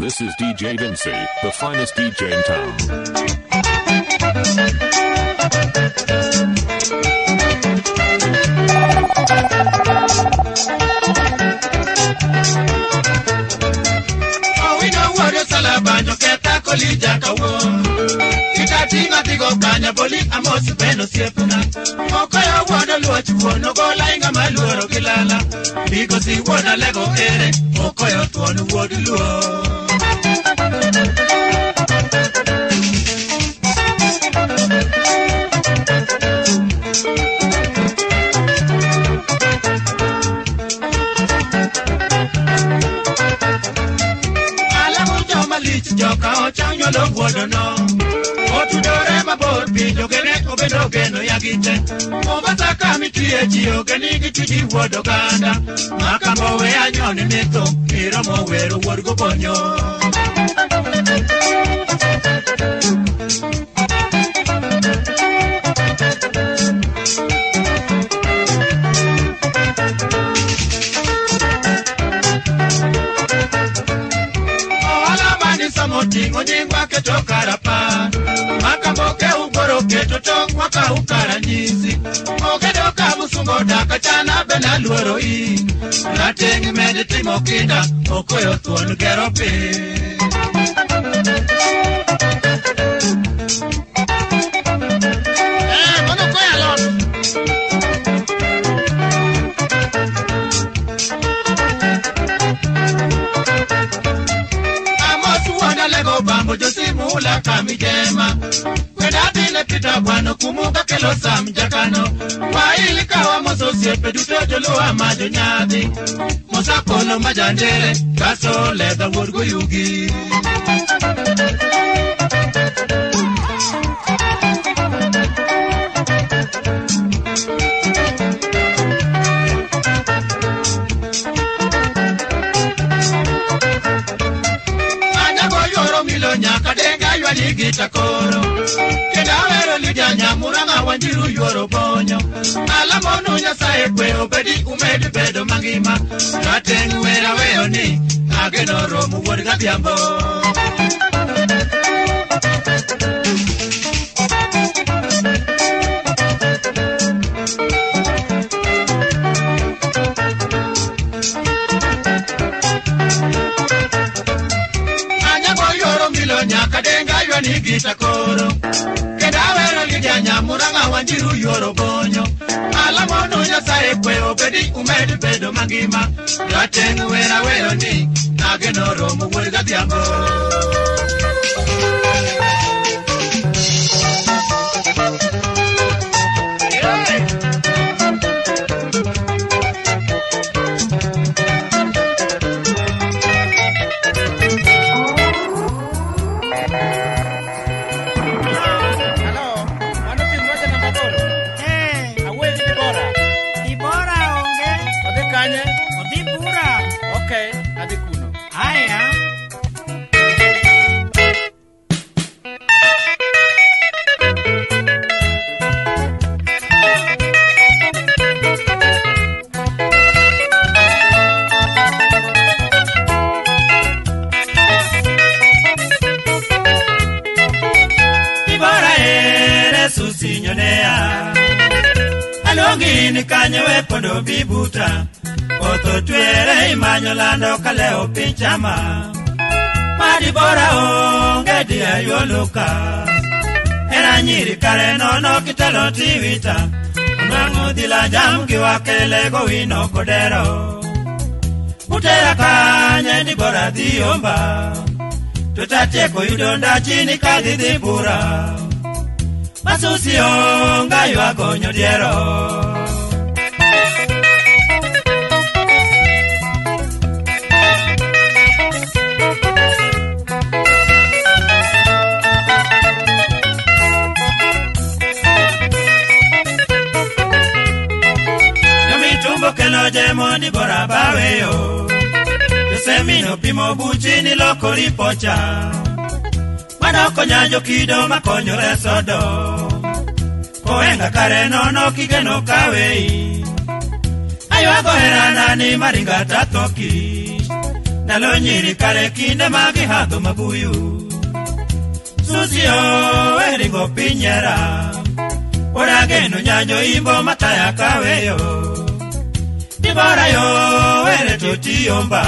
This is DJ Vincey, the finest DJ in town. Oh, we know what you're talking about. Kolija kawo itati ngati go banya boli amosi beno siepuna moko ya wana luwa chuwono go lainga maluoro kilala biko si wana lego ere moko ya tuonu wodi luo Joka ochanyo lo buono no Otudore mabor pijo gene obedo geno yagite Obata kami tuye jiyo geni gituji wodo ganda Maka mowe anyone meto Miro mowero worgo bonyo Tingo nyingwa keto karapa Makamboke ugoro keto tongwa ka ukara nyisi Okedo kamusungo daka chana bena luoro ii Latengi mende timo kida okoyo tuonu keropi Mono koya lon Bambo josimu la kami jema Kwena tine pita wano kumuka kelo samjakano Kwa ili kawa moso siepe dutojolo wa majonyadi Mosa kono majandere kaso leza worgo yugi Gita koro Keda wero lijanya muranga wanjiru yoro bonyo Alamono nyasaye kwe obedi umedi bedo mangima Katengu wera weo ni Ageno romu wadika biambo Ni gita koro Keda wero lijanya muranga wanjiru yoro bonyo Alamono nyasaye kwe obedi umedi bedo mangima Yatengu wera weo ni Ageno romu wadika biambo Bibuta Oto tuere imanyo lando kaleo pinchama Madibora onge dia yoluka Era nyiri kare nono kitalo tiwita Unangu dila jamgi wakelego wino kodero Utera kanye dibora diomba Tutateko yudonda chini kazi dibura Masusi onga yuagonyo diero Jemo ni bora bawe yo Yosemino pimo buchi ni loko ripocha Manoko nyanyo kido makonyo lesodo Koenga kare nono kigeno kawei Ayo ago herana ni maringa tatoki Nalo nyiri kare kine magi hatu mabuyu Susio eringo pinyera Ora geno nyanyo imbo mataya kaweyo Dibora yo ere tutiyomba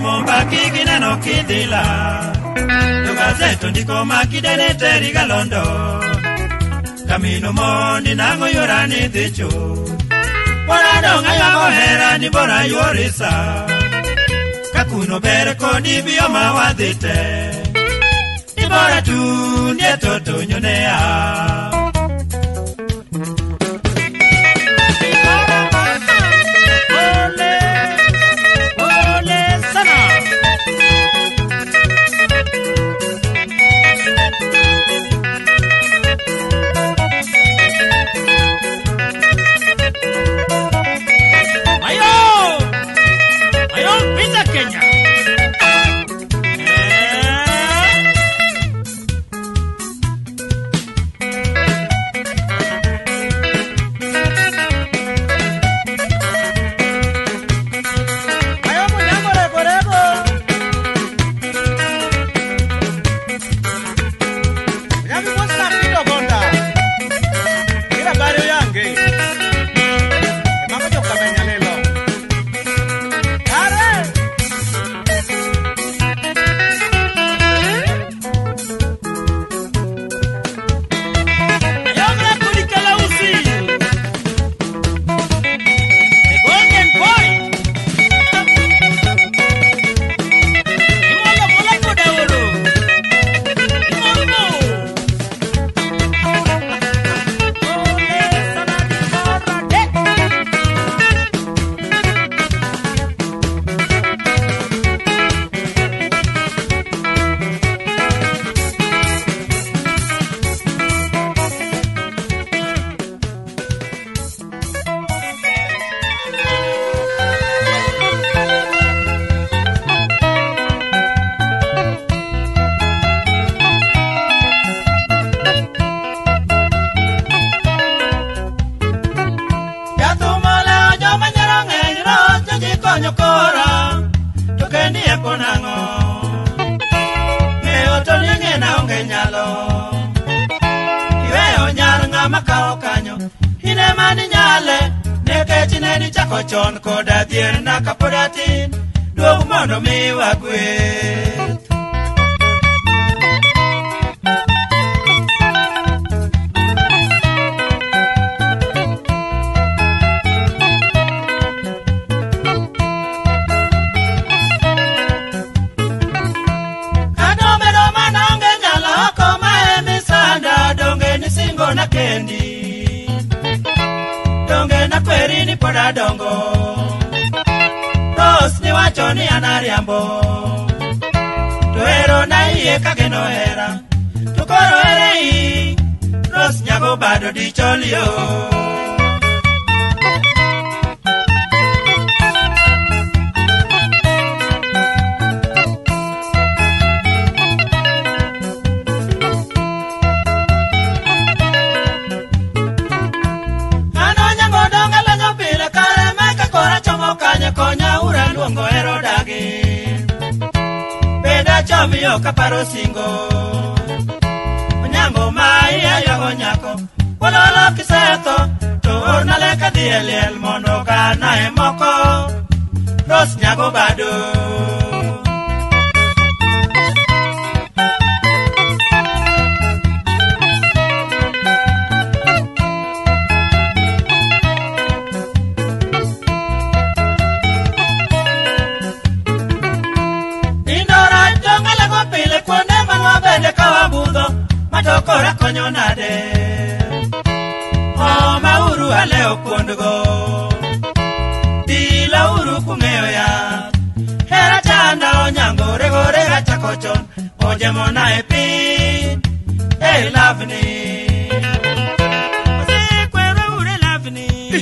Mumba kiki na no kidila Tumazeto ndiko makidene teri galondo Kamino mondi nango yorani dhicho Bora donga yago hera ni bora yorisa Kakuno bereko ni bioma wadhite Ni bora tu nieto tunyonea Kochon koda dier na kapodatin Duog mondo mi wagwet Kadome doma naonge nyalo oko mae misanda Donge ni singo na kendi Kwerini poda dongo Tos ni wachoni anariambo Tuero na iye kageno era Tukoro ere hii Tos nyago bado dicholio Luongo ero dagi Beda chomiyo kaparo singo Onyango maiya yago nyako Wololo kiseto Tuor naleka dhieliel Mondo kanae moko Ros nyago bado Matokora konyo nade Oma uru aleo kundgo Dila uru kungeo ya Hera chanda onyango rego rega chakochon Oje mona epi Hey lovely Ose kwere ure lovely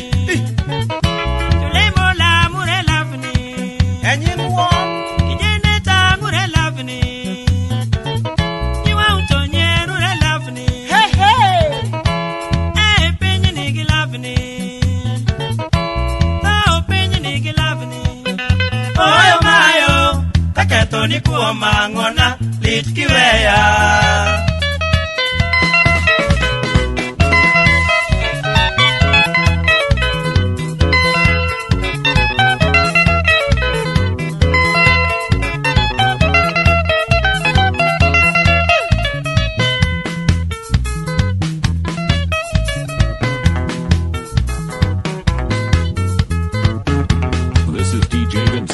ni kuwa mangona litkiweya.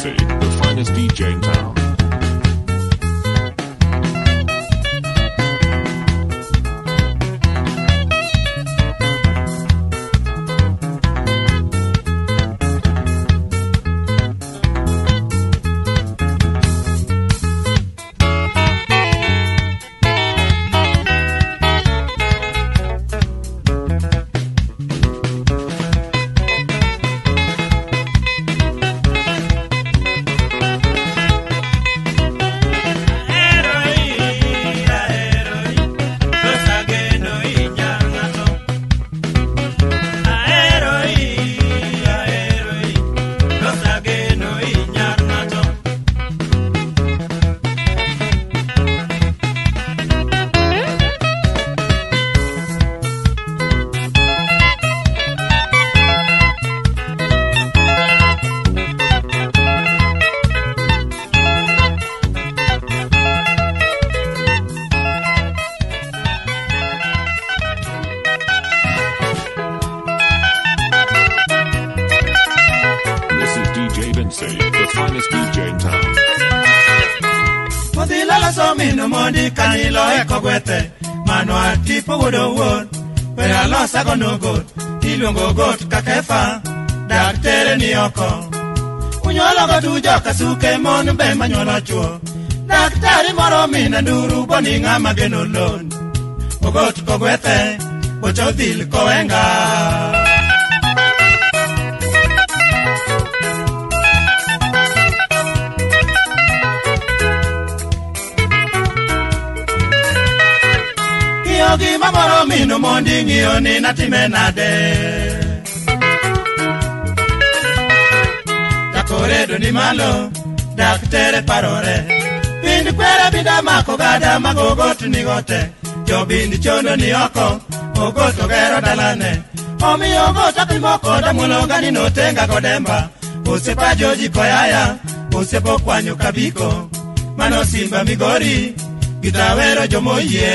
The finest DJ in town. The finest DJ in town. Modi lala so minu modi kanilo eko gwete manwa tipo wodo won. Where I lost I got no good. Ilungo got kakefa. Daktere ni oko. Unyola goduja kasuke mon be manyola chuo. Daktari moro mina duru boni ngama genolon. Ogot kogwete bochodil koenga. Yogi mamoro minu mondi ng'iyo ni natime nade. Takoredo ni malo, daktere parore. Bindi kwere bida mako gada magogot ni gote. Jo bindi chono ni oko, ogoto gero dalane. Omi ogota pimoko damulo gani no tenga kodemba. Usepa joji koyaya, usepo kwanyo kabiko. Mano simba migori, gitawero jomoye.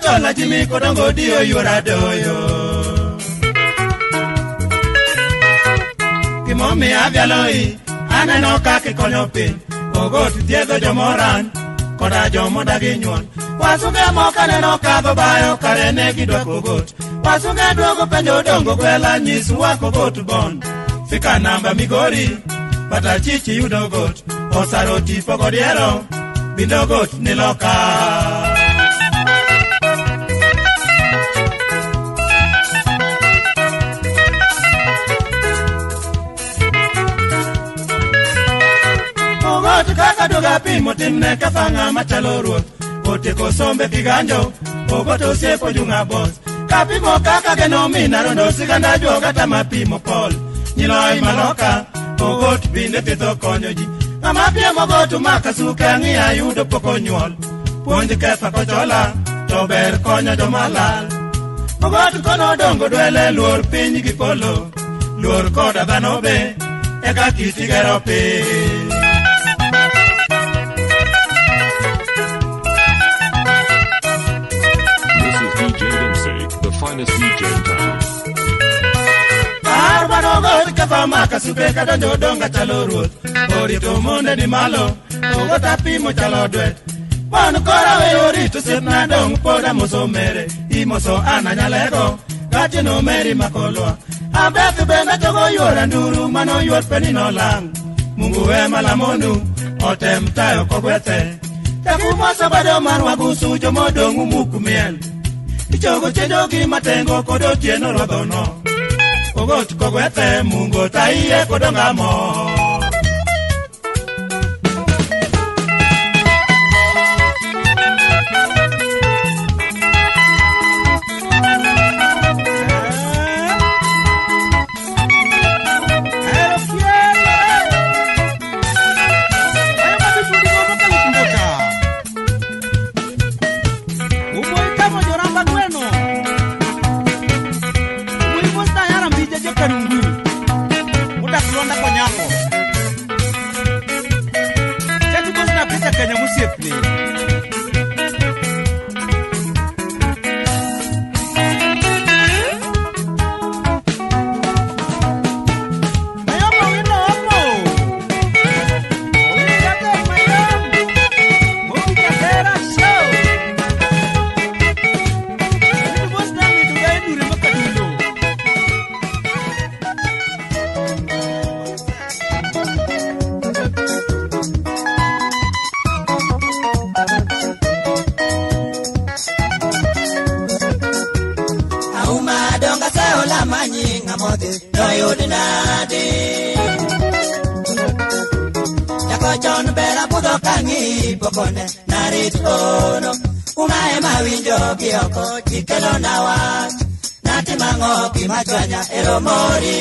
Chola jimi kodongo dio yura doyo. Kimomi avyaloi aneno kake konyopi. Ogot diedho jomoran koda jomodagi nyuon. Wasunge moka neno kadho bayo kare ne gidwa kogot. Wasunge duogo penjo dongo gwela nyisu wako got bon. Fika namba migori patachichi yudo got. Osaro tifo godiero bindo got niloka. Kaka doga pimo timne kafanga machalo ruoth. Oteko sombe kiganjo, ogoto osiepo junga boss. Kapimo kaka genomina rondo siganda joga tama pimo pol. Nyiloi maloka, ogot binde pitho konyo ji. Ngama piemo gotu makasuka ng'iya yudo poko nyuol. Puonj kefa kochola, tober konyo jomalal. Ogot kono dongo dwele luor piny gi polo. Luor koda dhanobe, eka kiti gero piny. Arbanogot kafa makasupe kadonjo donga chalo ruoth. Orito monde ni malo, ogota pimo chalo dwet. Wan kora we orito sepna dong poda moso mere. Imoso ananyalego, gati no meri makolwa. Abeth benda jogo yora nduru mano yor penino lang. Mungu ema la mondu, otem tayo kogwete. Takumosa bado marwa gusu jomo dongu mukumiel. Ichogo chejo gi matengo kodo tieno rodono. Ogot kogwete mungo taiye kodonga mo. kochon bera budho kang'i pokone narit kono. Umae mawinjo gi oko tikelona wach, natimang'o gimachwanya e romori.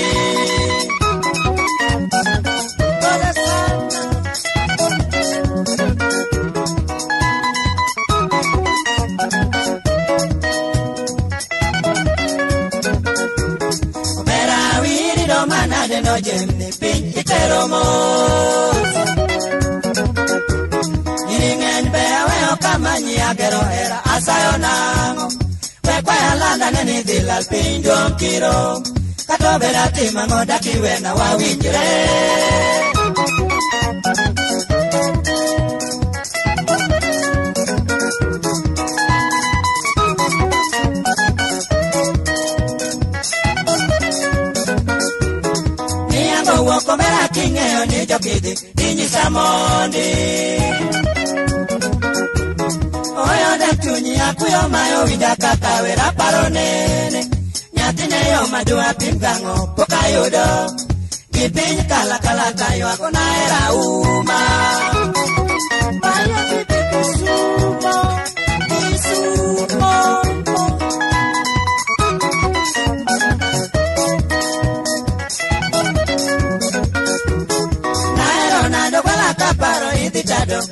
Jemni piny itero mos, nyiri ng'eny be aweyo kama nyi agero hera asayo nang'o. Wekwaya landa ne ni dhi lal piny duong' kiro, kato bed atima ng'o dakiwena wawinjre. Ng'eyo ni jopidhi inyisa mondi, oyo dachunyi akuyo mayo winja kaka wera paro nene. Nyathine yo madwa pim gang'o pokayudo, gipiny kala kala kayo akona era uma. Mayo kiti kusumo, kusumo.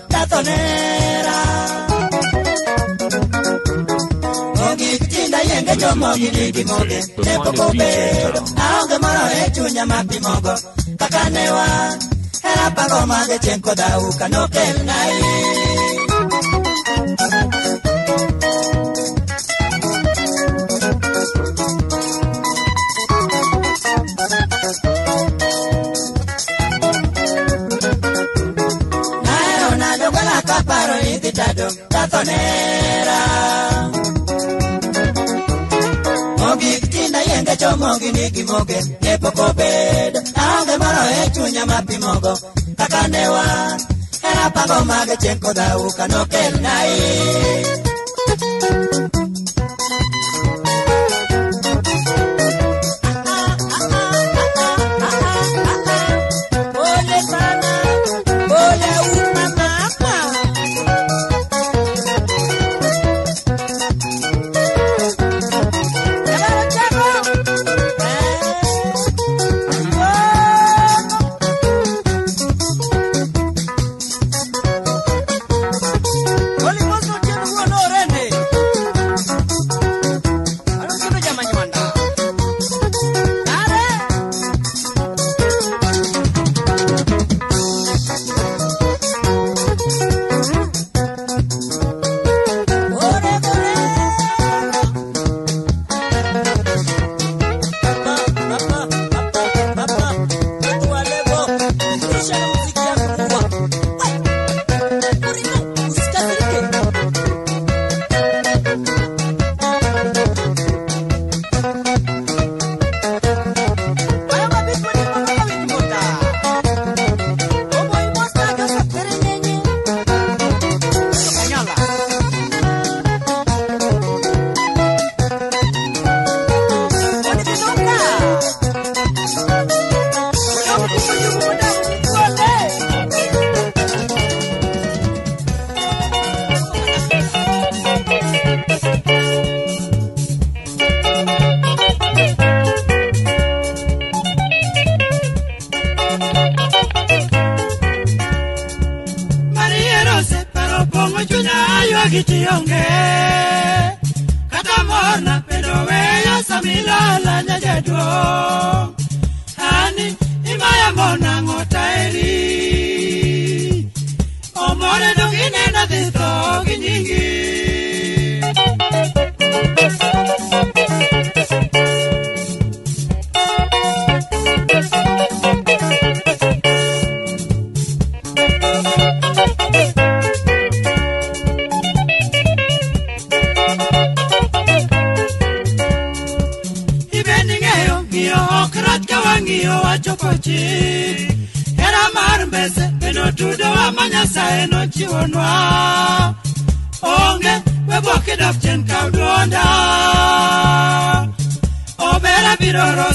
Tatonera Mogi kutinda yenge chomogi nigi moge Nepo kopedo Aonge moro echunya mapi mogo Kakanewa Hela pago mage chenko dauka nokel nai. Tatonera Mogi kutinda yenge chomogi nigi moge Nepo kopedo Aonge moro echunya mapi mogo Kakanewa Hela pago mage chenko dauka nokel nai.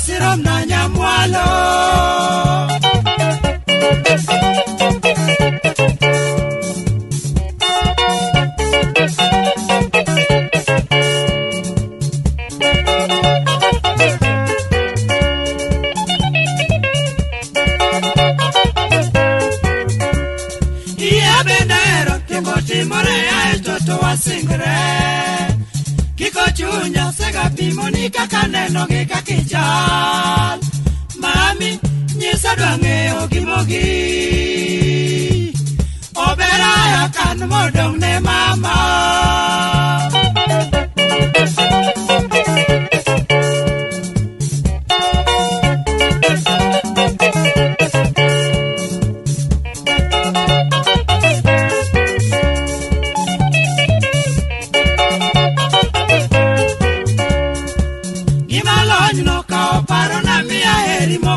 Siram na nyamwalo. Abendero Kiko Timorea Etoto wa Singre Kiko Chunya Sega Pimonika Kaneno Gika Kichal Mami Nyisa Dwange Ogimogi Oberaya Kanmodo Ne Mama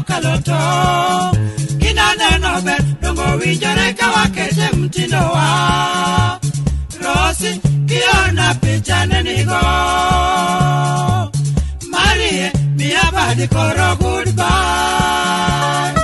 Kaloto kinane nobe dongo winjore kawakete mtindo wa Rosi kiona pichane nigo Marie miabadi koro goodbye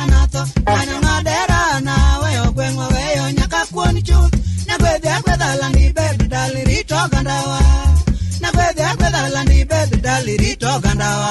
Anato, anyo ngadera na weyo gwengwa weyo nyaka kakwonicho na gwedha gwedha landi bed daliri togandawa na gwedha gwedha landi bed daliri togandawa.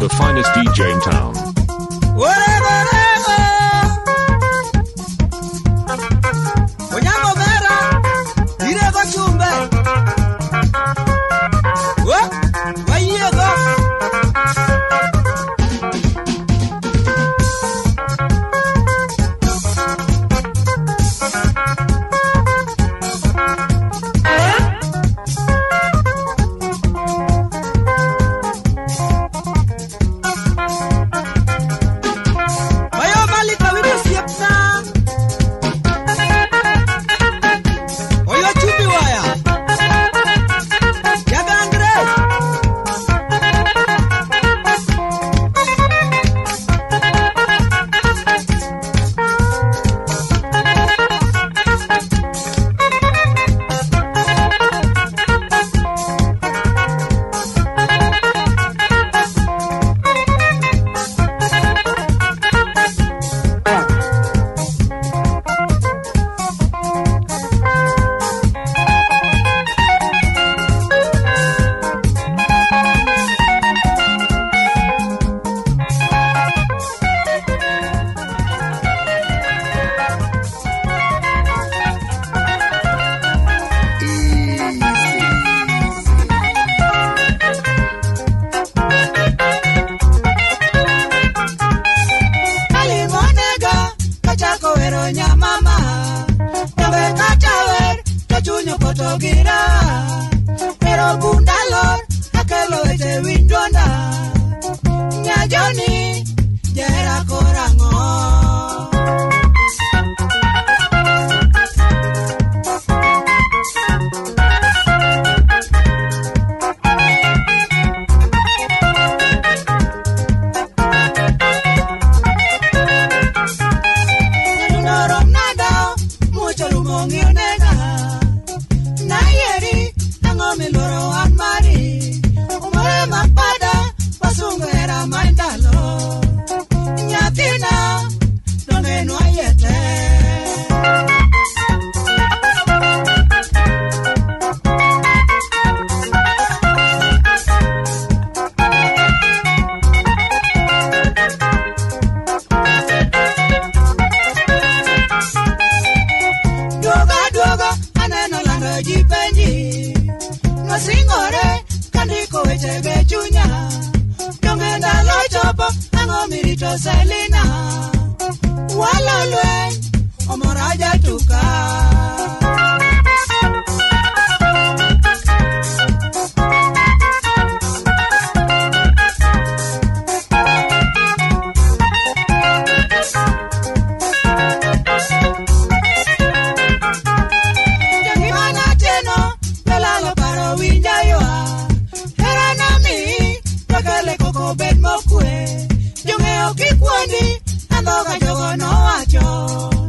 The finest DJ in town. Kikwendi, andhoga jogo nowacho.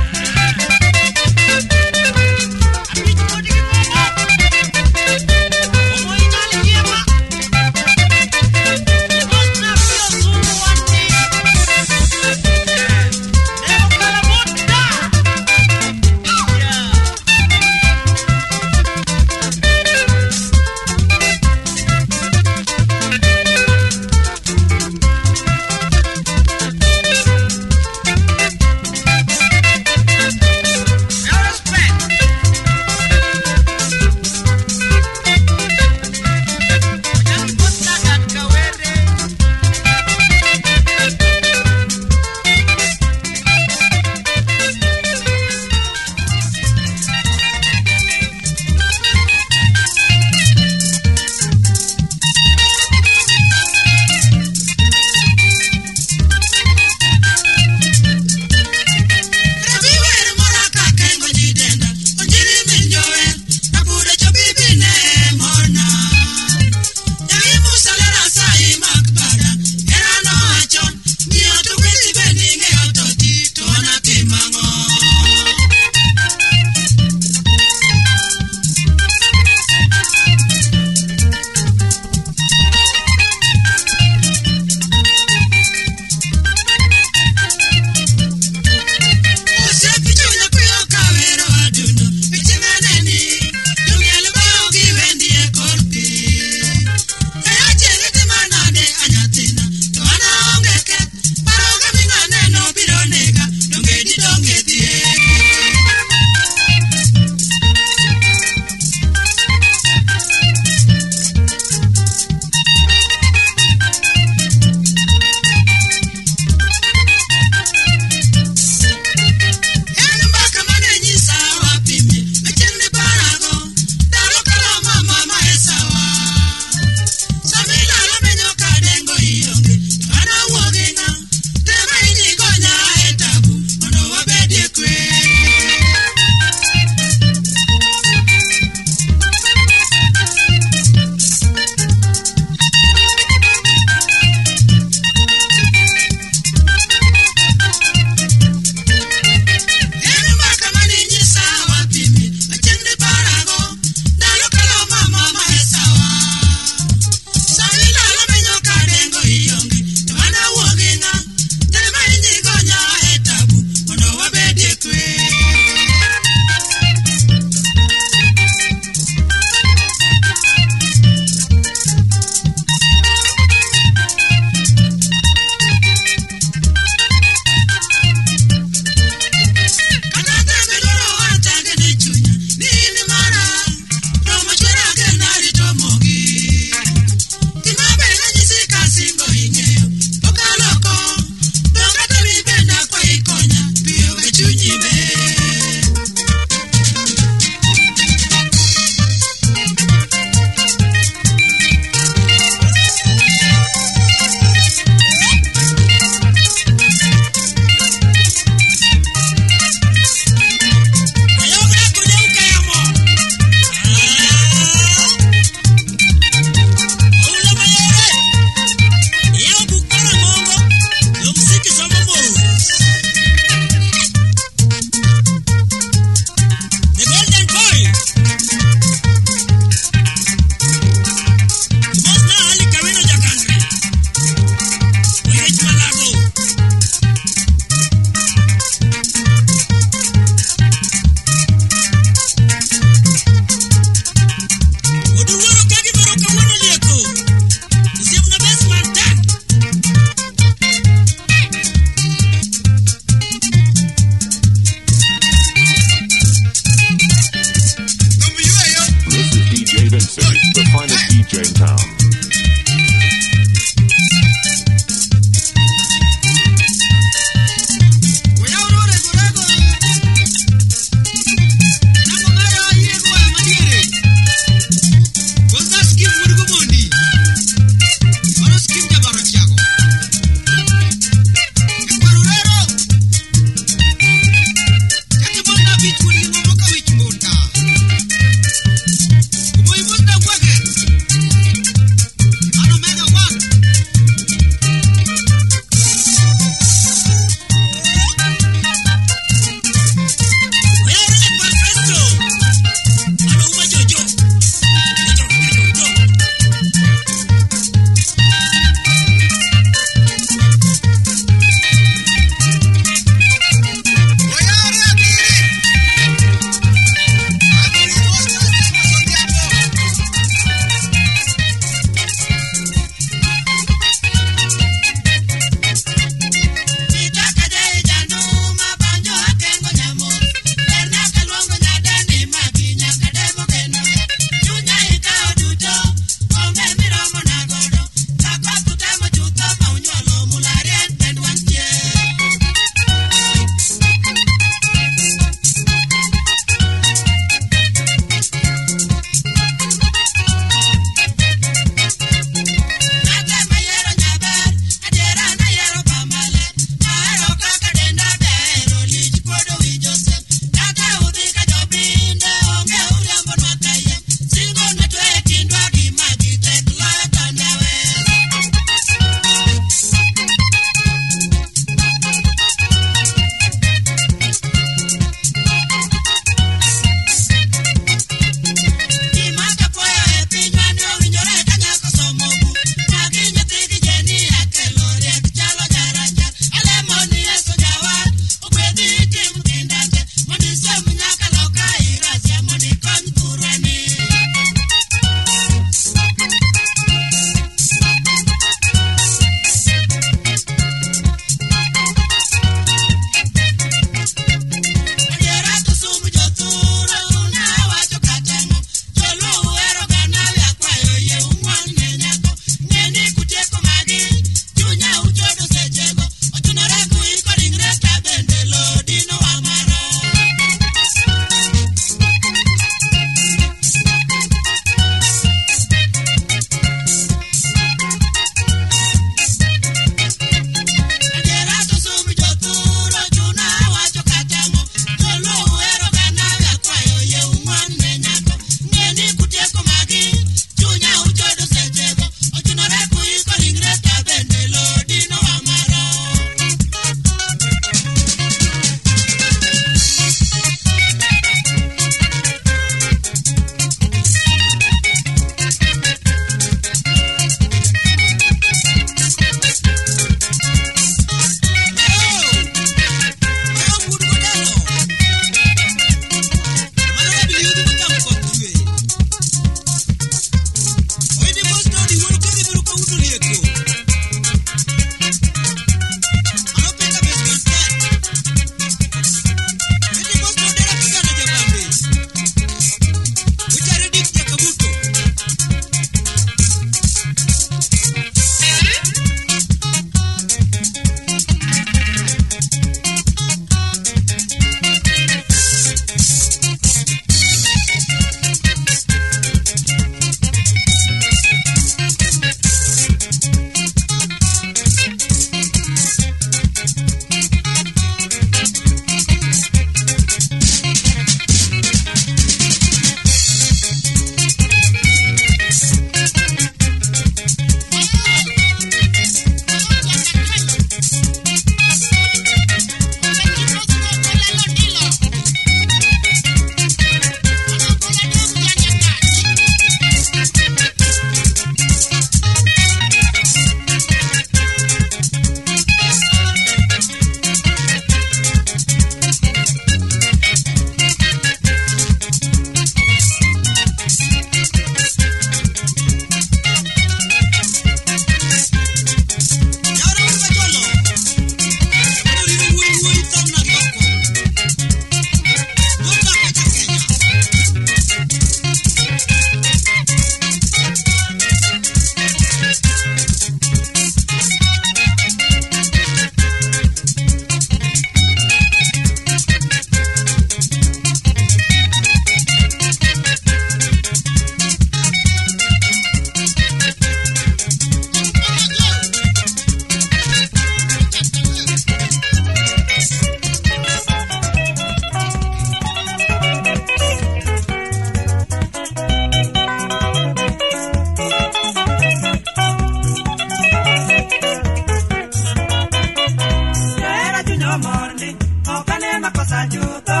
na kosa juto,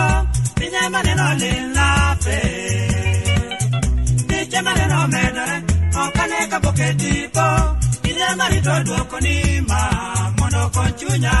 pinya maneno lilafe. Pinya maneno medore, okane kaboke tipo, pinya marito duoko ni ma, mono konchunya.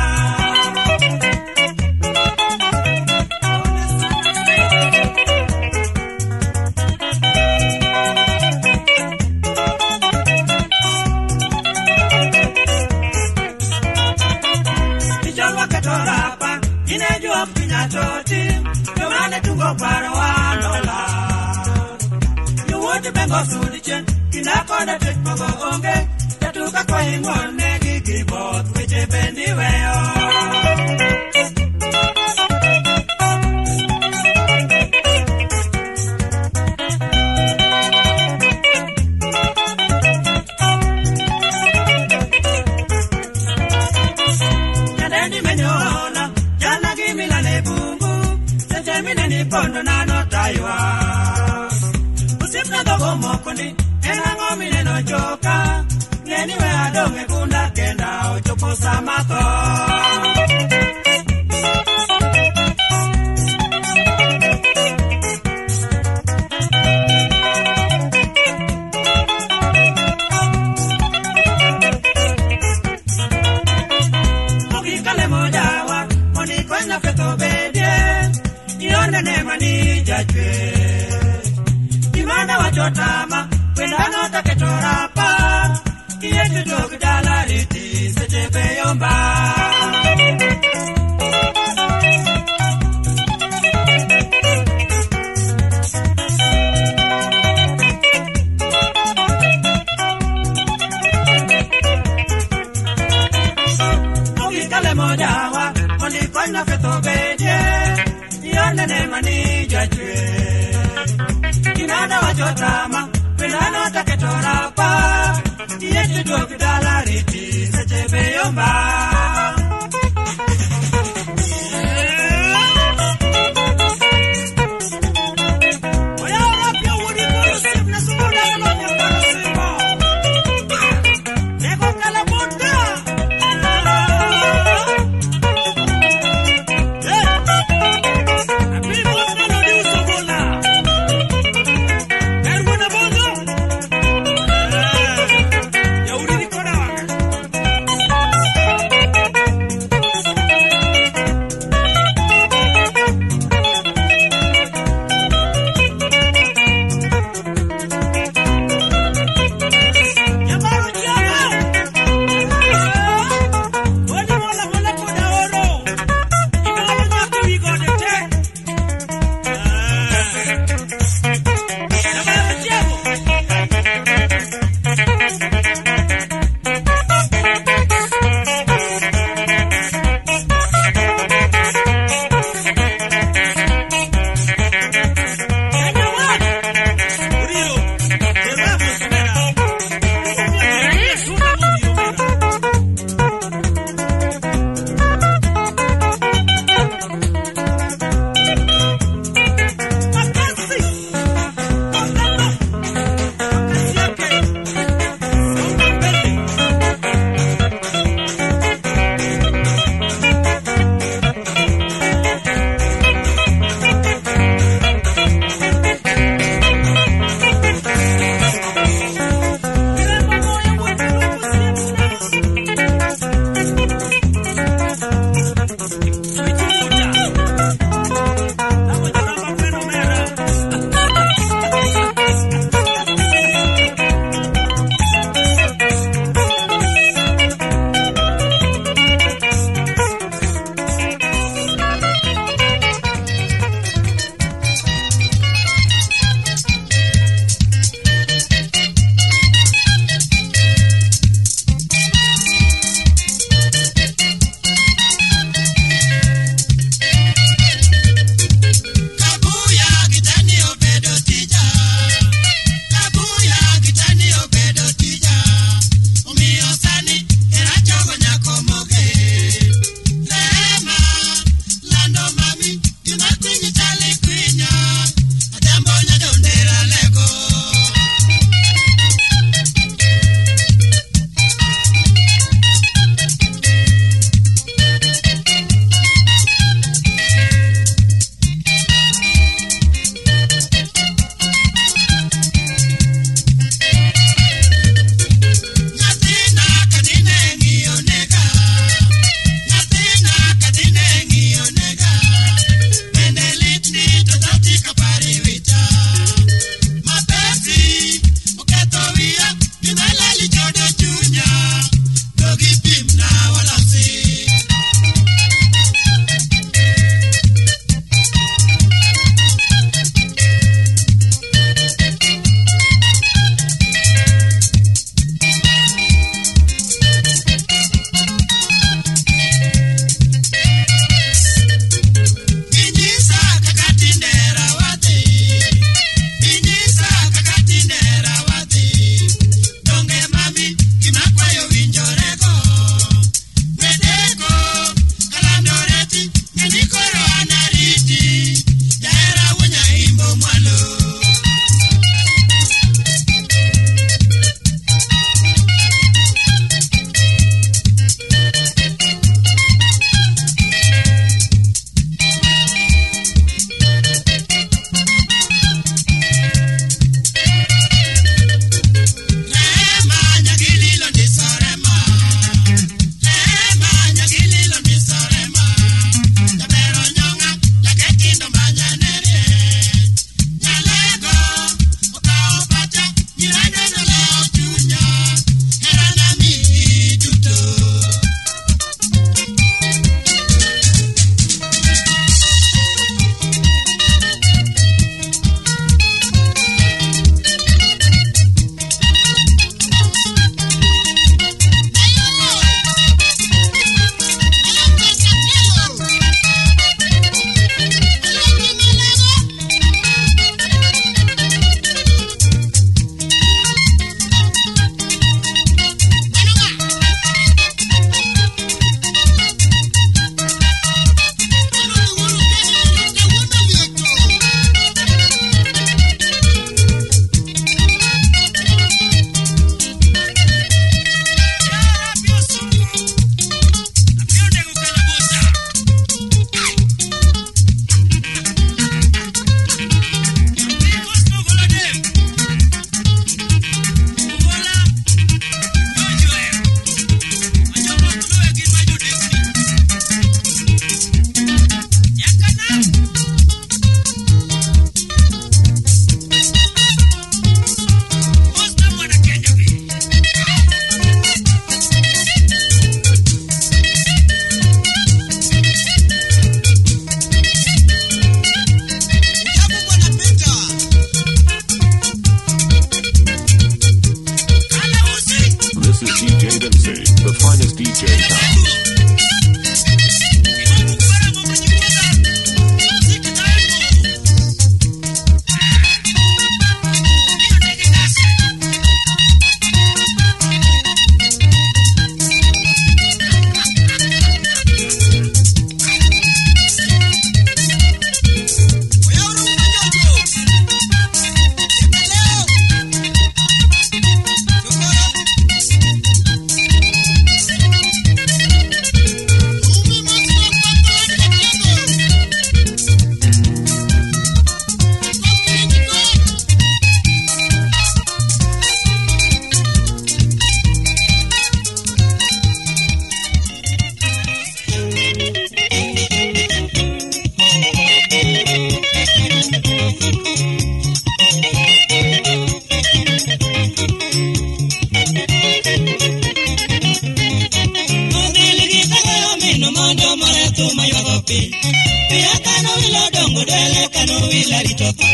Kanu ilo dongo dele kanu ila ritoko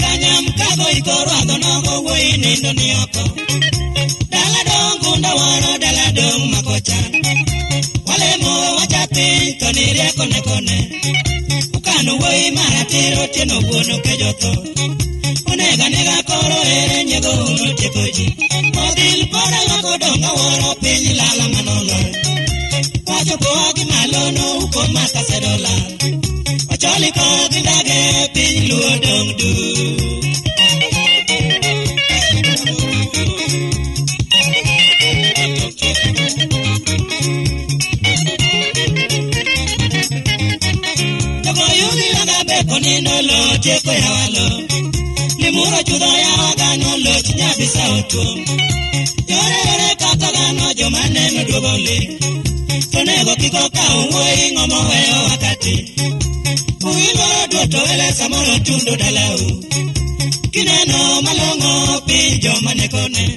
Kanyam kago ikoro agonogo woi nindo niyoko Dala dongo ndawano dala dongo makocha Wale mowa wachati tonire kone kone Ukanu woi maratiro tino bunu kejoto Unega nega koro ere nyego unu tikoji Modil pora wako dongo woro pili lala manolo Wajoko wagi malono uko matasedola Jolly God in the gap in Luodong do. Togo yuni laga beponi no lo jeko ya walo. Limuro judo ya waga no lo chinya bisa utu. Yore yore kakaga no jomane no dubole. Tonego kiko kaungo ingomo weo wakati. Uilo duotowele samoro tundu dalau Kineno malongo pinjo manekone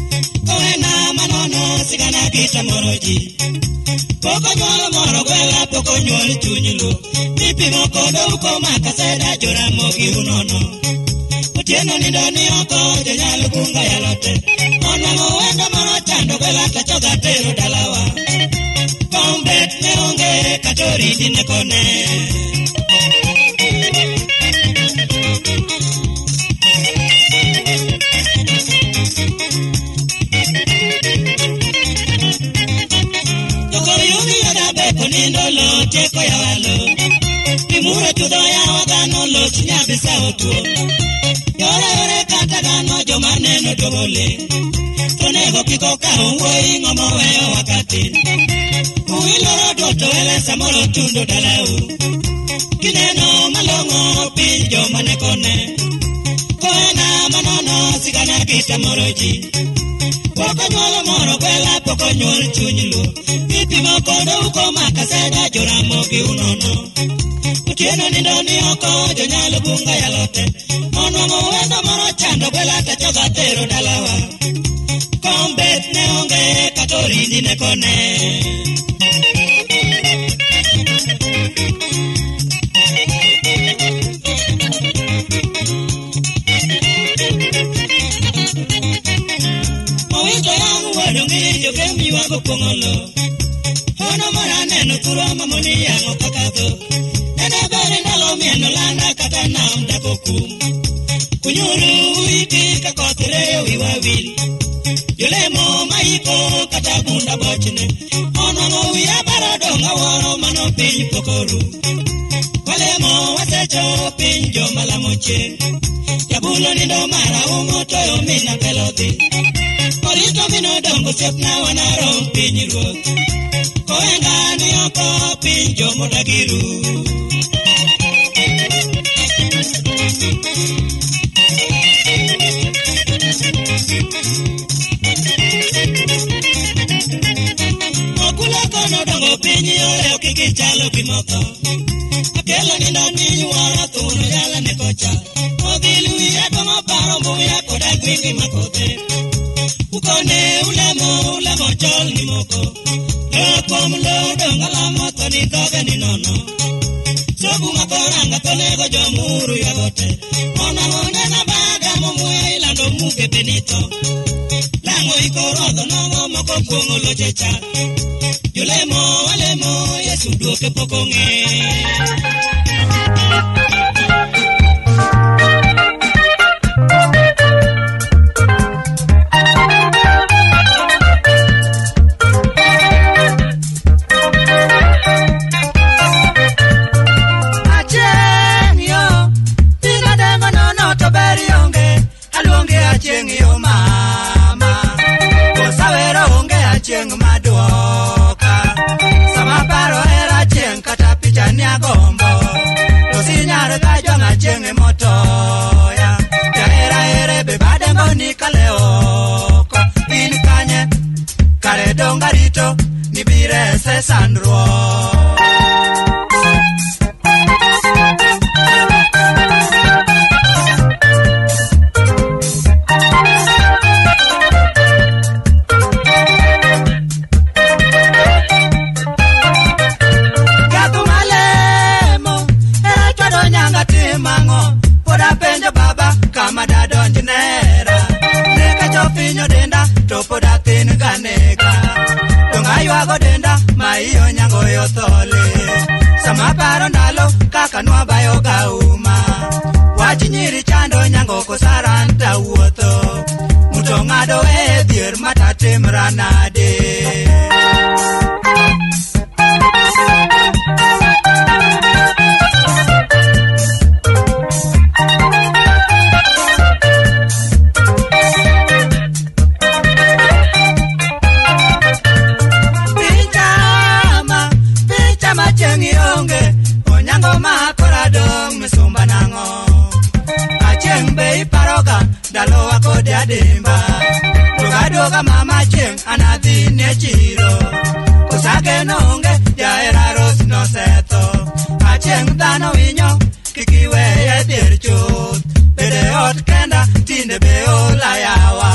Koena manono sigana kita moroji Poko nyolo moro gwela poko nyolo chunyilu Nipi mokodo uko makaseda jura mogi unono Utieno nindoni oko jenyalu kunga yalote Onwango wendo moro chando gwela tachoga teru dalawa Kombet neonge katori dinekone Nindolo teko ya walo Timuro chudo ya wagano lo chinya bisa utuo Yore yore katagano jomane no dobole Tonego kiko kahungo ingomo weo wakati Uiloro doto ele samoro tundo dalau Kineno malongo pinjo manekone Koena manono sigana kita moroji Poko nyolo moro kwela poko nyolo chunyilu Nipi mokodo uko makaseda jura mogi unono Utieno nindoni oko jonyalu bunga yalote Onwa muwendo moro chando kwela tachoga tero dalawa Kombet neonge katori ndinekone Kemi wago kongolo Hono mora neno kuro mamoni yango kakado Nene gore nalo mieno lana kata na mdakoku Kunyuru uiki kakotire wiwawili Yule mo maiko kata bunda bochine Ono mo uya baradonga woro mano pinyi pokoru Wale mo wasecho pinjo malamoche Yabulo nindo mara umotoyo mina peloti Orito mino dongo sep na wanarong pinyiru Koenga niyoko pinjo modagiru Mokula kono dongo pinyi oreo kikichalo pimoko Akelo nino ninyu wara tunu jala nekocha Mogilu ya komo parombu ya kodagwiki makote Ukone ulemo chol ni moko Loko mlo donga la moto ni toge ni nono Sobu makoranga tonego jomuru ya gote Mona mondena baga mumwe ilando muke penito Lango ikorodo nongo moko mkongo lochecha Yulemo walemo yesu duke pokonge nanga timango poda penjo baba kama dadonji nera neka jofinyo denda topoda tin ganeka tonga ywago denda maiyo nyango yotole sama paro ndalo kaka nwa bayo gauma wachi nyiri chando nyango kosaranta wuoto muto ngado e dhier matatimra nade Dimba, doga mama cheng anadhi ne chiro, kusake nonge jaera ros no seto, acheng dhano winyo kikiweye dhier chuth, bede ot kenda tinde be olayawa.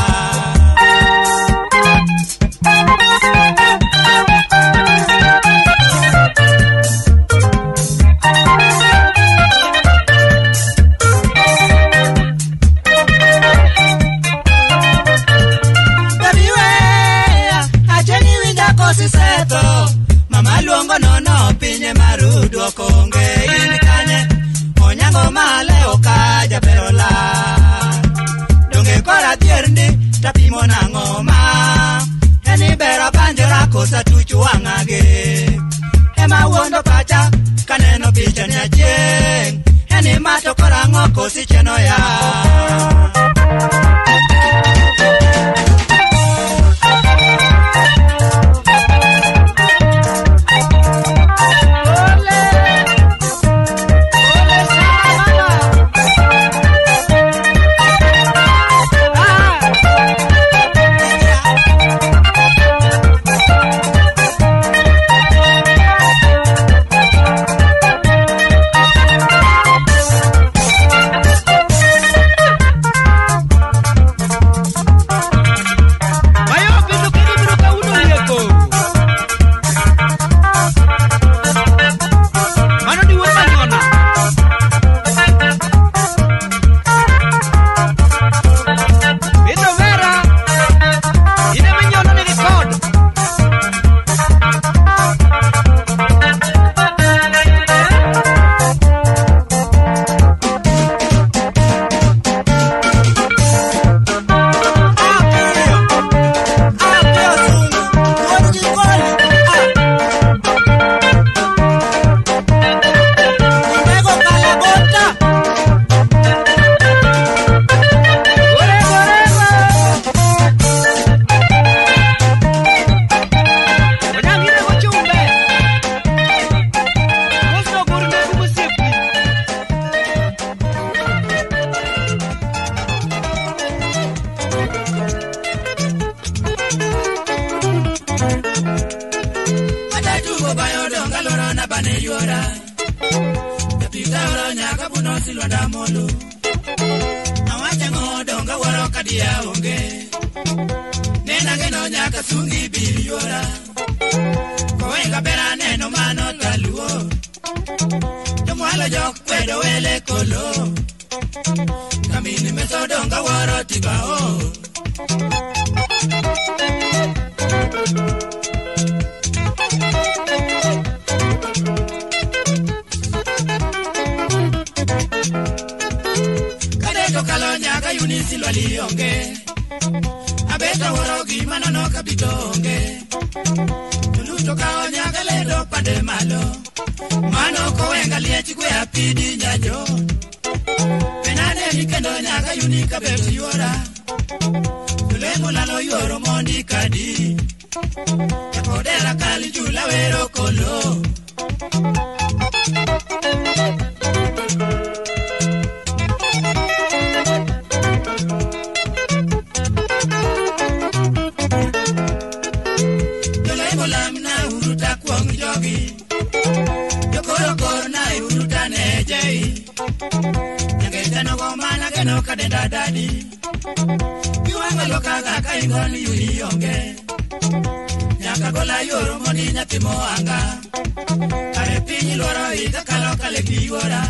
Kare piny luoro higa kalo kale giora.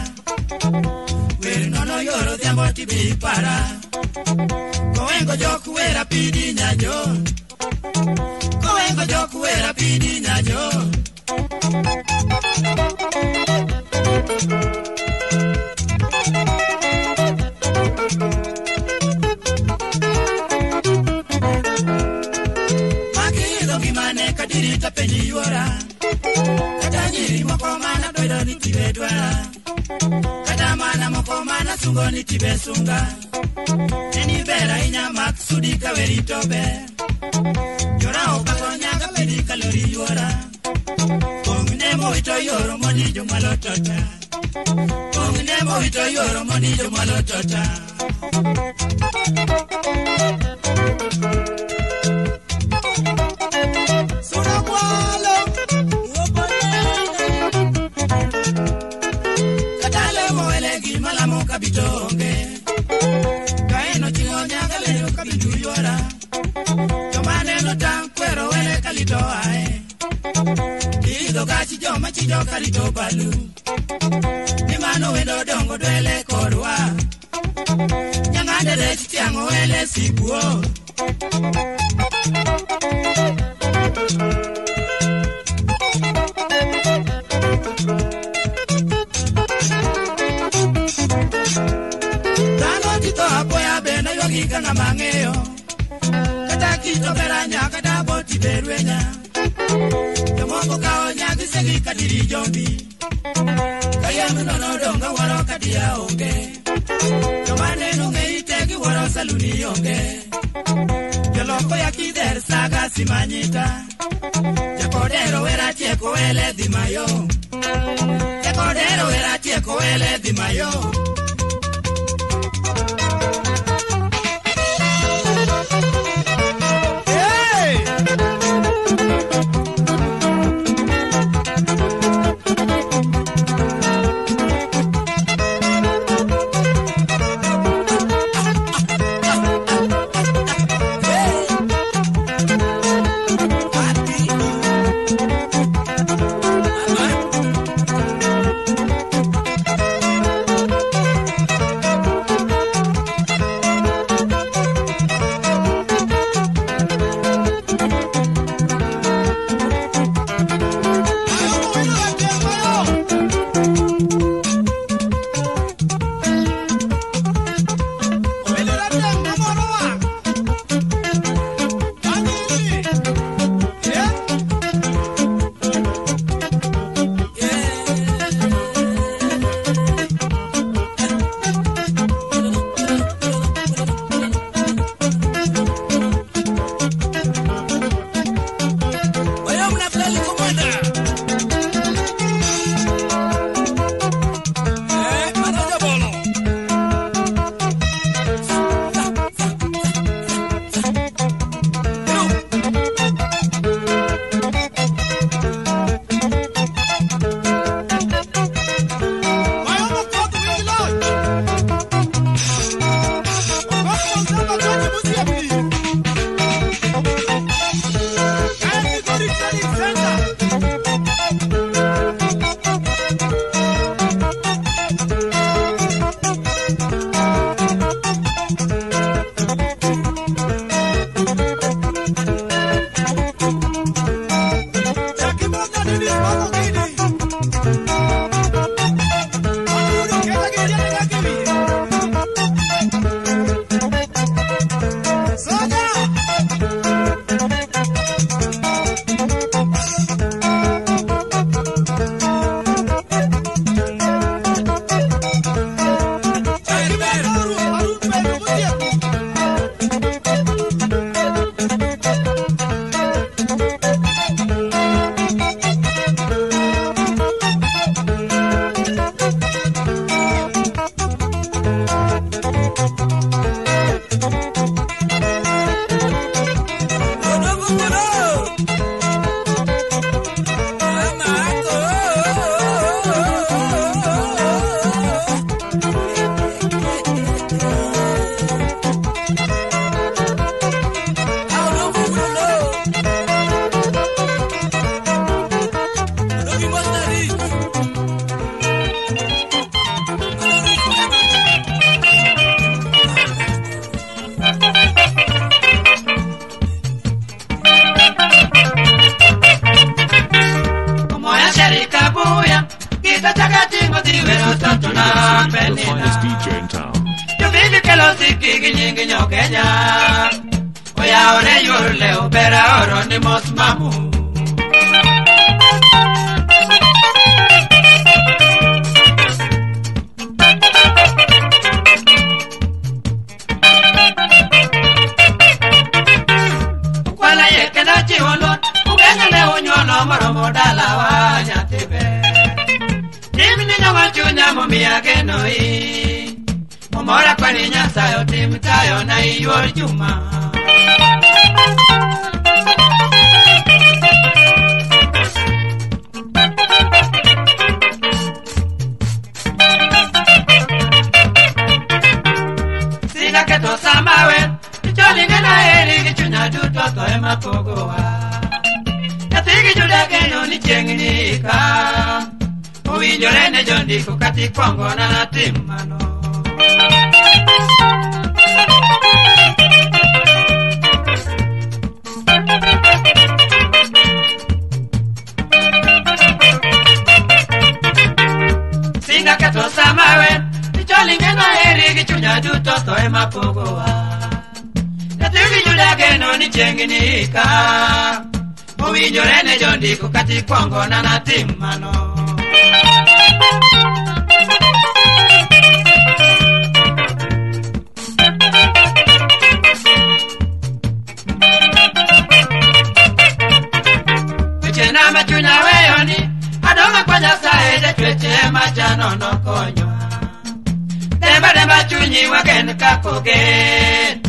Wino no yoro dhiambo tibipara, kowengo joku wera pidi nyajo, kowengo joku wera pidi nyajo. Makido kimane kadiri tapeni yuara, katanyiri moko mana doido nitibe duara. Katamana moko mana sungo nitibe sunga, enibera inya maksudi kaweri tobe. Yorao kakonyaga pedi kalori yuara, kongne mohito yoro moni jomalotota. Kongne mohito yoro moni jomalotota. Karito balu, nimano wendo dongo dwele korwa, nyangande rechi yango wele sibuo. Tano tito apoya benda yogi kanga mangeyo, kata kito beranya kata boti beruenya. Moko kao nyagi segi kadiri jombi, kaya munono donga waro kadia onge, jomane nunge itegi waro saluni onge, joloko ya kider saga simanyita, jakodero wera tieko ele dimayo, jakodero wera tieko ele dimayo. the finest DJ in town. You be the Kelosiki Kenya. Oya ore yule opera oro ni mosmamu. Momora kwani nyasayo timtayo na iyuor juma. Sina keto samawe, choli ngana eri gichunya duto to ema pogowa. Yatigi juda keno ni chengnika. Uinjore ne jondi kukati kongo na natimano. Singa keto samawe, nicholi ngeno eri gichunya duto to ema pogowa. Yatigi juda keno ni chengnika. Uinjore ne jondi kukati kongo na natimano. Machano no konywa Demba demba chunyi waken kapogen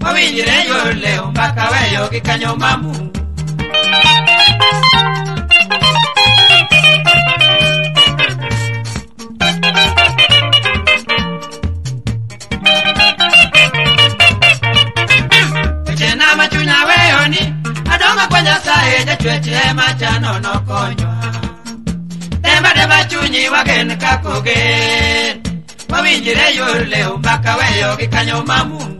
Mwinjire yole umbaka weyo gikanyo mamu Uche na machunya weyo ni Adonga kwanja saeja chweche machano no konywa Chunyi wagen kakogen Mwinjire yule umbaka weyo gikanyo mamu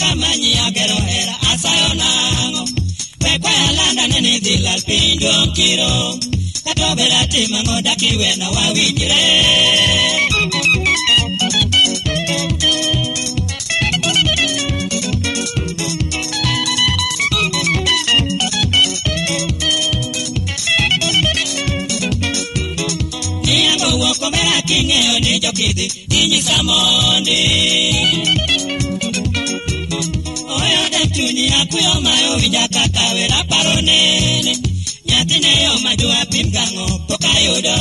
Come miro katobera tima ngoda kiwe na wawinjire niyago woko mera kingeo nijokidi ninyi samondi dunia kuyo mayo vijakata wera paronene nyatine yo majua pimgango pokayodo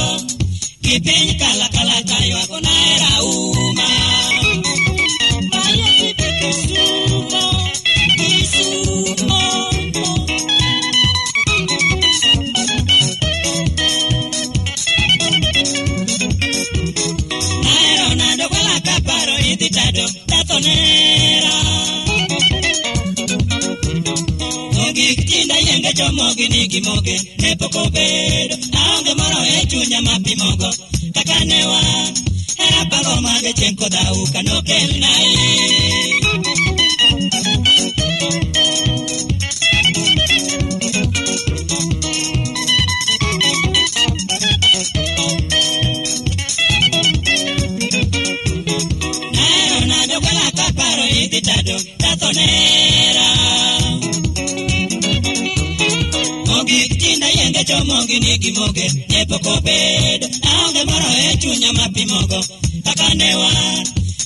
kipenyi kala kala tayo akona era uma baya kipe kusumo naero nado kala kaparo ititado tatonera Chomogi ni gimoge, nepoko bedo Aonge moro echunya mapi mogo Takanewa, herapago mage chenko dauka nokel nai Naero nado kala kaparo ititado Tatonera Chomongi ni gimoge, nepoko bedo Aonge moro echunya mapi mogo Takanewa,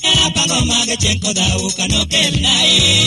herapago mage chenko dauka nokel nai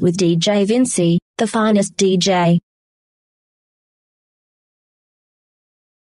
With DJ Vincey, the finest DJ.